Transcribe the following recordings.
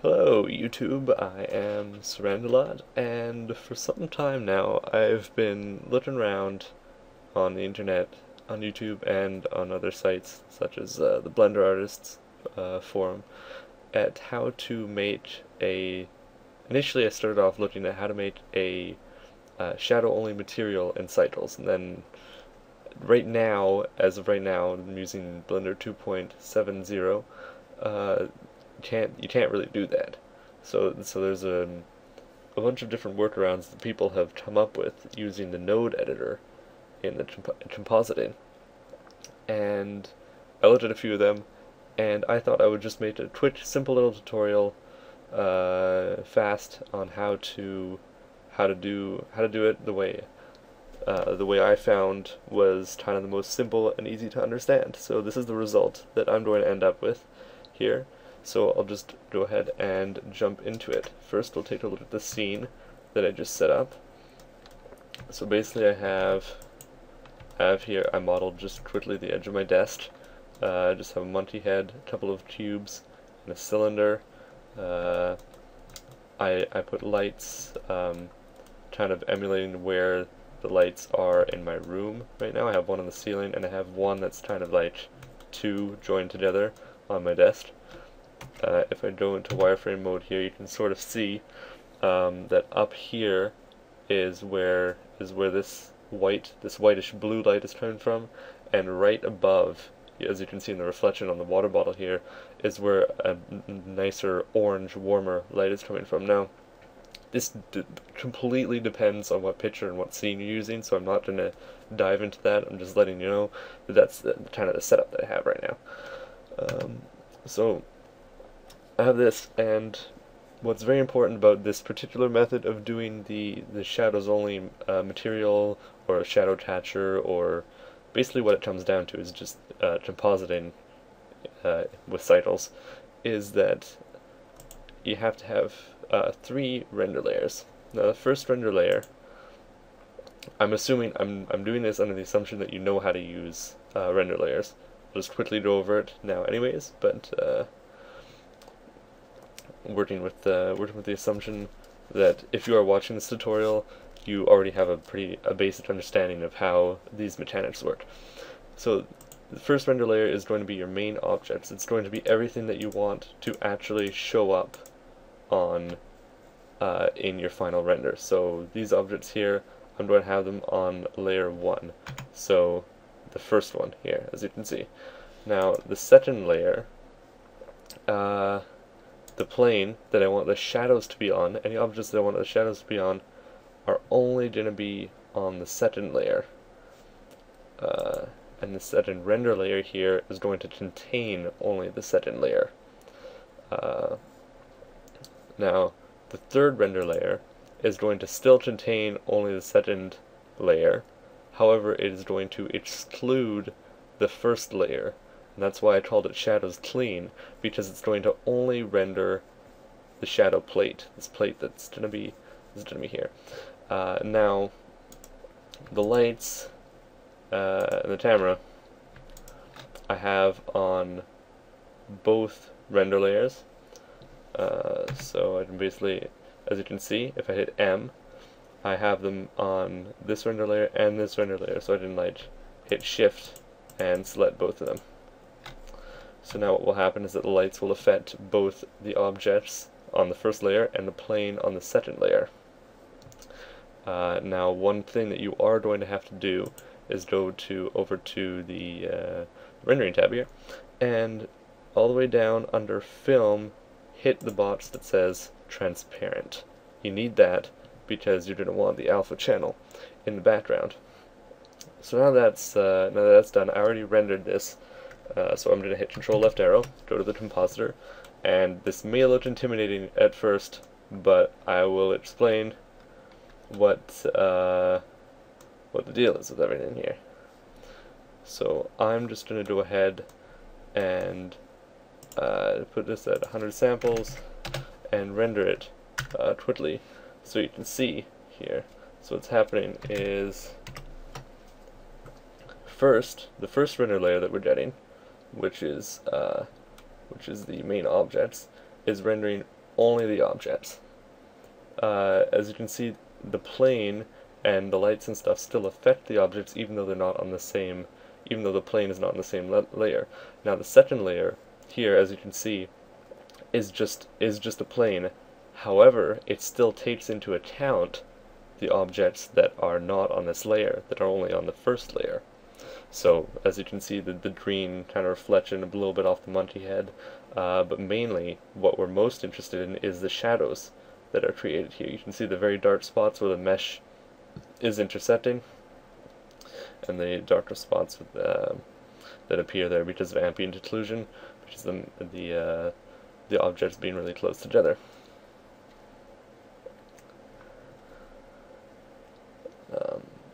Hello YouTube, I am sirrandalot, and for some time now I've been looking around on the internet, on YouTube and on other sites such as the Blender Artists forum, at how to make a... Initially I started off looking at how to make a shadow-only material in Cycles, and then right now, as of right now, I'm using Blender 2.70. You can't really do that. So there's a bunch of different workarounds that people have come up with using the node editor in the compositing. And I looked at a few of them, and I thought I would just make a quick, simple little tutorial, fast, on how to do it the way. The way I found was kind of the most simple and easy to understand. So this is the result that I'm going to end up with here. So I'll just go ahead and jump into it. First we'll take a look at the scene that I just set up. So basically I have here, I modeled just quickly the edge of my desk. I just have a monkey head, a couple of cubes, and a cylinder. I put lights, kind of emulating where the lights are in my room right now. I have one on the ceiling, and I have one that's kind of like two joined together on my desk. If I go into wireframe mode here, you can sort of see that up here is where this whitish blue light is coming from, and right above, as you can see in the reflection on the water bottle here, is where a nicer orange, warmer light is coming from. Now, this completely depends on what picture and what scene you're using, so I'm not going to dive into that. I'm just letting you know that that's kind of the setup that I have right now. So I have this, and what's very important about this particular method of doing the shadows only material, or a shadow catcher, or basically what it comes down to is just compositing with Cycles, is that you have to have three render layers. Now the first render layer, I'm assuming, I'm doing this under the assumption that you know how to use render layers. I'll just quickly go over it now anyways, but working with the assumption that if you are watching this tutorial, you already have a basic understanding of how these mechanics work. So the first render layer is going to be your main objects. It's going to be everything that you want to actually show up on in your final render. So these objects here, I'm going to have them on layer 1, so the first one here, as you can see. Now the second layer, the plane that I want the shadows to be on, any objects that I want the shadows to be on, are only going to be on the second layer, and the second render layer here is going to contain only the second layer. Now, the third render layer is going to still contain only the second layer, however it is going to exclude the first layer, and that's why I called it shadows clean, because it's going to only render the shadow plate, this plate that's going to be here. Now, the lights and the camera I have on both render layers. So I can basically, as you can see, if I hit M, I have them on this render layer and this render layer, so I can like hit shift and select both of them. So now what will happen is that the lights will affect both the objects on the first layer and the plane on the second layer. Now one thing that you are going to have to do is go to over to the rendering tab here, and all the way down under film, hit the box that says transparent. You need that because you're going to want the alpha channel in the background. So now that's done. I already rendered this, so I'm going to hit Control left arrow, go to the compositor, and this may look intimidating at first, but I will explain what the deal is with everything here. So I'm just going to go ahead and put this at 100 samples and render it quickly, so you can see here. So what's happening is, first, the first render layer that we're getting, which is the main objects, is rendering only the objects. As you can see, the plane and the lights and stuff still affect the objects, even though they're not on the same, even though the plane is not in the same layer. Now the second layer here, as you can see, is just a plane. However, it still takes into account the objects that are not on this layer, that are only on the first layer. So as you can see, the green kind of reflection a little bit off the monkey head, but mainly what we're most interested in is the shadows that are created here. You can see the very dark spots where the mesh is intersecting, and the darker spots with, that appear there because of ambient occlusion, because the objects being really close together.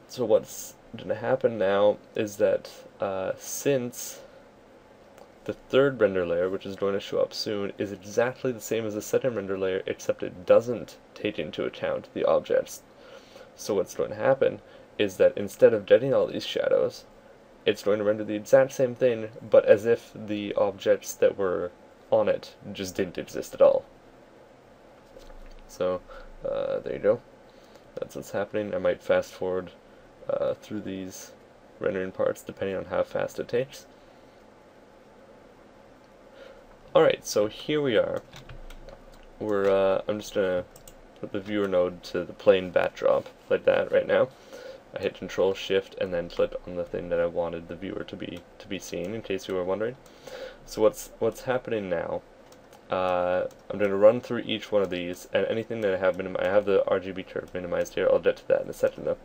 So what's going to happen now is that since the third render layer, which is going to show up soon, is exactly the same as the second render layer, except it doesn't take into account the objects. So what's going to happen is that instead of getting all these shadows, it's going to render the exact same thing, but as if the objects that were on it just didn't exist at all. So there you go. That's what's happening. I might fast forward through these rendering parts depending on how fast it takes. Alright, so here we are. We're I'm just gonna put the viewer node to the plain backdrop like that right now. I hit Control Shift and then click on the thing that I wanted the viewer to be seeing, in case you were wondering. So what's happening now? I'm going to run through each one of these, and anything that I have minimized, I have the RGB curve minimized here. I'll get to that in a second though.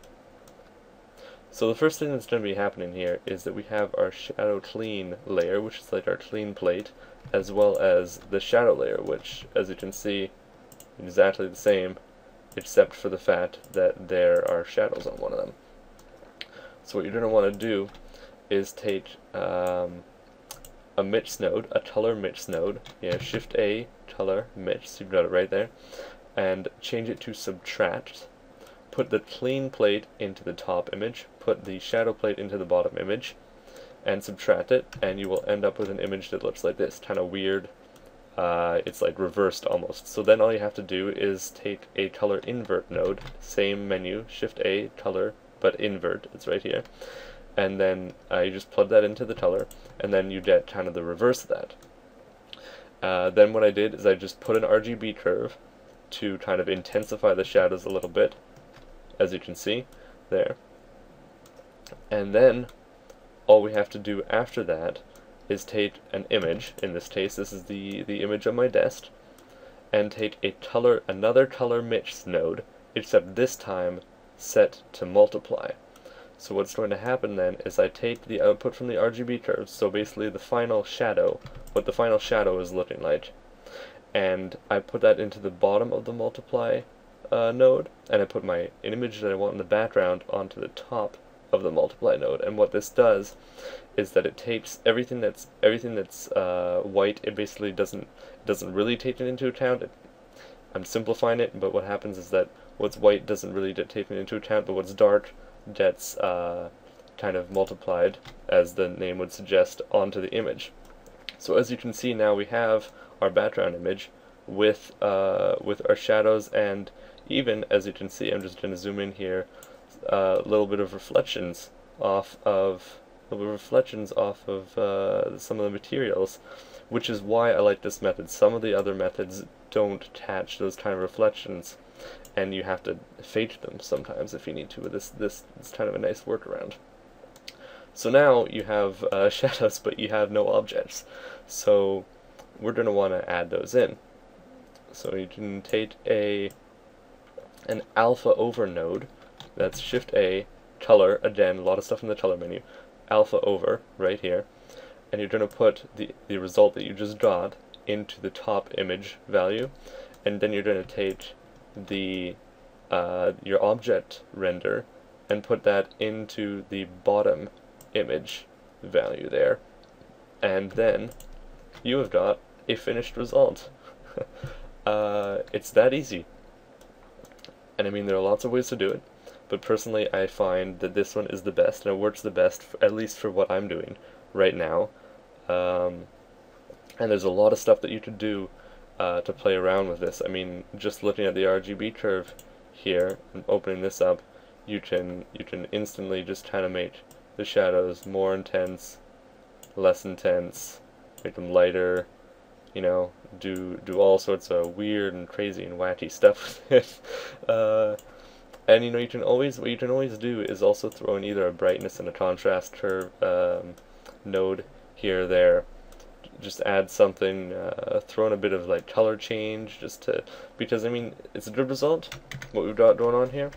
So the first thing that's going to be happening here is that we have our shadow clean layer, which is like our clean plate, as well as the shadow layer, which, as you can see, exactly the same, except for the fact that there are shadows on one of them. So what you're going to want to do is take a mix node, a color mix node, yeah, Shift A, color mix, you've got it right there, and change it to subtract. Put the clean plate into the top image, put the shadow plate into the bottom image, and subtract it, and you will end up with an image that looks like this, kind of weird. It's like reversed almost. So then all you have to do is take a color invert node, same menu, Shift A, color, but invert, it's right here, and then you just plug that into the color, and then you get kind of the reverse of that. Then what I did is I just put an RGB curve to kind of intensify the shadows a little bit, as you can see there, and then all we have to do after that is take an image. In this case, this is the image on my desk, and take a color, another color mix node, except this time set to multiply. So what's going to happen then is I take the output from the RGB curve, so basically the final shadow, what the final shadow is looking like, and I put that into the bottom of the multiply node, and I put my image that I want in the background onto the top of the multiply node. And what this does is that it takes everything that's white. It basically doesn't really take it into account. I'm simplifying it, but what happens is that what's white doesn't really get taken into account, but what's dark gets kind of multiplied, as the name would suggest, onto the image. So as you can see now, we have our background image with our shadows, and even, as you can see, I'm just going to zoom in here, a little bit of reflections off of some of the materials, which is why I like this method. Some of the other methods don't catch those kind of reflections, and you have to fake them sometimes if you need to, but this is kind of a nice workaround. So now you have shadows, but you have no objects, so we're going to want to add those in. So you can take an alpha over node, that's Shift A, color, again, a lot of stuff in the color menu, alpha over, right here, and you're going to put the result that you just got into the top image value, and then you're going to take the your object render and put that into the bottom image value there, and then you have got a finished result. It's that easy. And I mean, there are lots of ways to do it. but personally I find that this one is the best, and it works the best, at least for what I'm doing right now. And there's a lot of stuff that you could do to play around with this. I mean, just looking at the RGB curve here and opening this up, you can instantly just kind of make the shadows more intense, less intense, make them lighter, you know, do all sorts of weird and crazy and wacky stuff with it. And you know, what you can always do is also throw in either a brightness and a contrast curve node here or there. Just add something, throw in a bit of like color change, just to, because I mean, it's a good result what we've got going on here,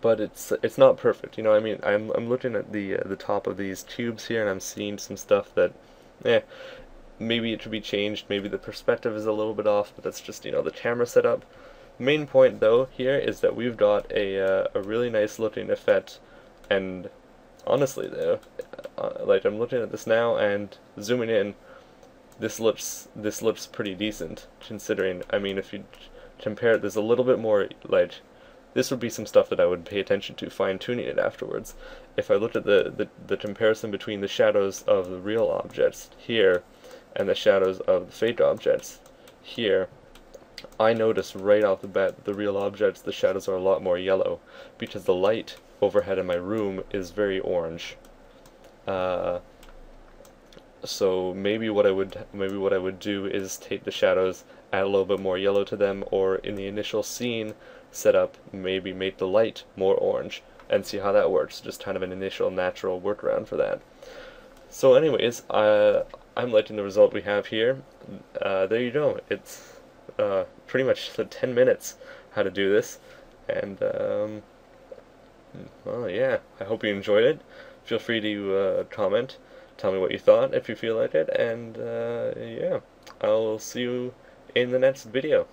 but it's not perfect. You know, I mean, I'm looking at the top of these cubes here, and I'm seeing some stuff that, maybe it should be changed. Maybe the perspective is a little bit off, but that's just, you know, the camera setup. Main point though here is that we've got a really nice looking effect, and honestly though, like I'm looking at this now and zooming in, this looks pretty decent considering. I mean, if you compare it, there's a little bit more like, this would be some stuff that I would pay attention to fine-tuning it afterwards. If I looked at the comparison between the shadows of the real objects here and the shadows of the fake objects here, I noticed right off the bat that the real objects, the shadows are a lot more yellow, because the light overhead in my room is very orange. So maybe what I would do is take the shadows, add a little bit more yellow to them, or in the initial scene setup, maybe make the light more orange, and see how that works. Just kind of an initial natural workaround for that. So anyways, I'm liking the result we have here. There you go. It's pretty much the 10 minutes how to do this, and well, yeah, I hope you enjoyed it. Feel free to comment, tell me what you thought if you feel like it, and yeah, I'll see you in the next video.